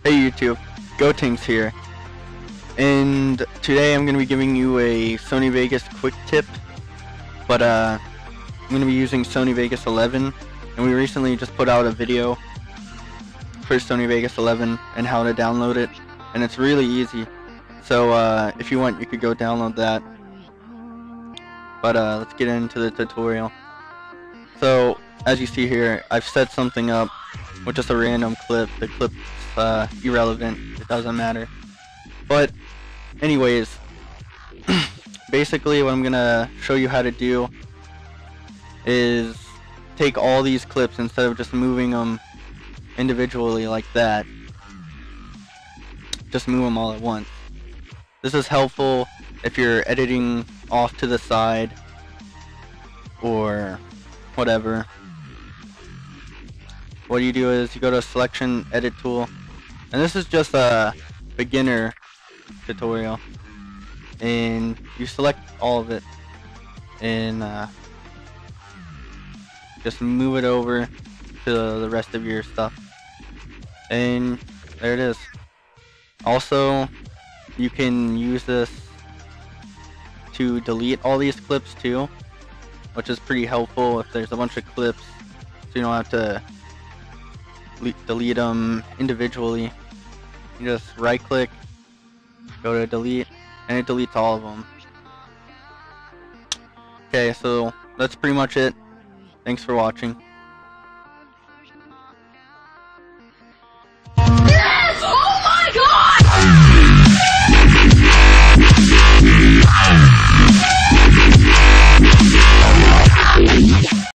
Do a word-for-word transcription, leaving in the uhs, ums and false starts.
Hey YouTube, Gotenks here, and today I'm going to be giving you a Sony Vegas quick tip, but uh, I'm going to be using Sony Vegas eleven, and we recently just put out a video for Sony Vegas eleven and how to download it, and it's really easy, so uh, if you want you could go download that, but uh, let's get into the tutorial. So as you see here, I've set something up with just a random clip. The clip's uh, irrelevant, it doesn't matter. But anyways, basically what I'm gonna show you how to do is take all these clips instead of just moving them individually like that. Just move them all at once. This is helpful if you're editing off to the side or whatever. What you do is you go to selection, edit tool, and this is just a beginner tutorial, and you select all of it and uh, just move it over to the rest of your stuff, and there it is. Also, you can use this to delete all these clips too, which is pretty helpful if there's a bunch of clips, so you don't have to delete them individually. You just right click, go to delete, and it deletes all of them. Okay, so that's pretty much it. Thanks for watching.